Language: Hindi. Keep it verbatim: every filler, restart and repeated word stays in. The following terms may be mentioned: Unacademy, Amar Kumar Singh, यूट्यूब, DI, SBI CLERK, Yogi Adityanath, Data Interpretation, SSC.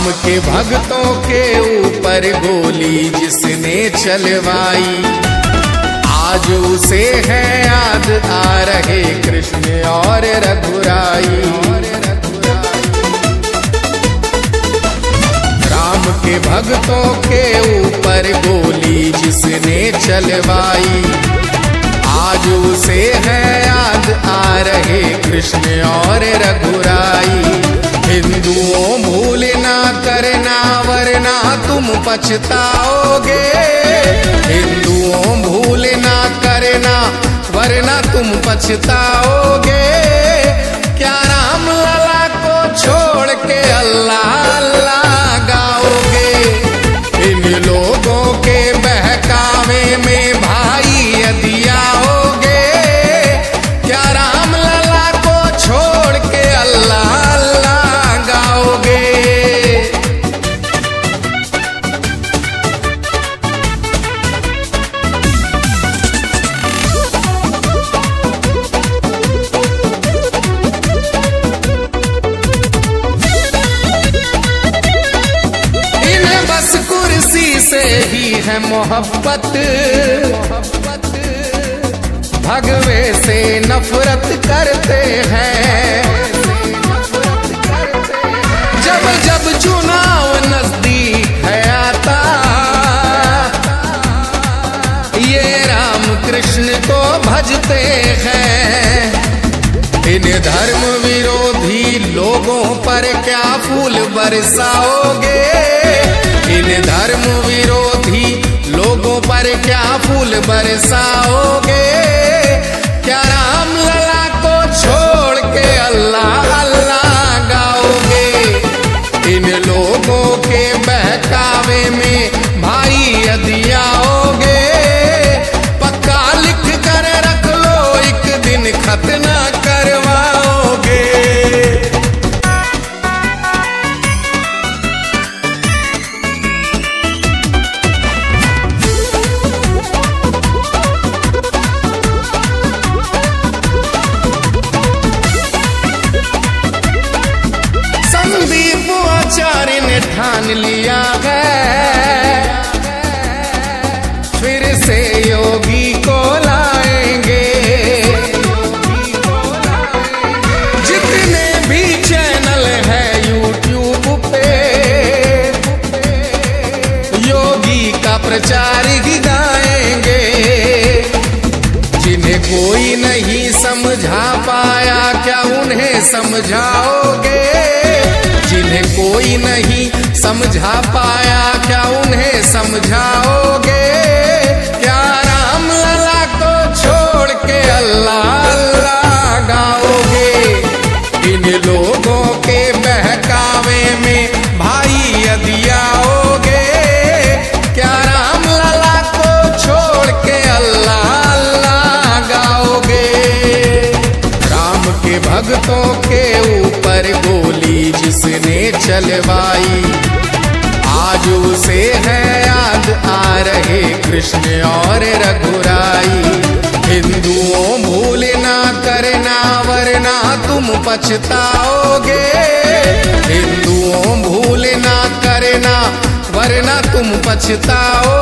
राम के भक्तों के ऊपर गोली जिसने चलवाई आज उसे है याद आ रहे कृष्ण और रघुराई। राम के भक्तों के ऊपर गोली जिसने चलवाई आज उसे है याद आ रहे कृष्ण और रघुराई। हिंदुओं भूल ना करना वरना तुम पछताओगे, हिंदुओं भूल ना करना वरना तुम पछताओगे। क्या राम लाला को छोड़ के अल्लाह अल्लाह गाओगे। इन लोगों के बहकावे में भाई यदि आओगे, क्या राम लाला को छोड़ के अल्लाह है मोहब्बत भगवे से नफरत करते हैं। जब जब चुनाव नजदीक है आता ये राम कृष्ण को भजते हैं। इन धर्म विरोधी लोगों पर क्या फूल बरसाओगे, इन धर्म विरोधी लोगों पर क्या फूल बरसाओगे। क्या राम लला को छोड़ के अल्लाह अल्लाह गाओगे। इन लोगों के बहकावे में भाई यदि आओगे, पक्का लिख कर रख लो एक दिन खतना करवाओगे। ठान लिया है फिर से योगी को लाएंगे। जितने भी चैनल है यूट्यूब पे योगी का प्रचार ही गाएंगे। जिन्हें कोई नहीं समझा पाया क्या उन्हें समझाओगे, जिन्हें कोई नहीं समझा पाया क्या उन्हें समझाओगे। क्या राम लला को छोड़ के अल्लाह अल्लाह गाओगे। इन लोगों के बहकावे में भाई यदि आओगे, क्या राम लला को छोड़ के अल्लाह अल्लाह गाओगे। राम के भक्तों के ऊपर गोली जिसने चलवाई आज उसे है याद आ रहे कृष्ण और रघुराई। हिंदुओं भूल ना करना वरना तुम पछताओगे, हिंदुओं भूल ना करना वरना तुम पछताओगे।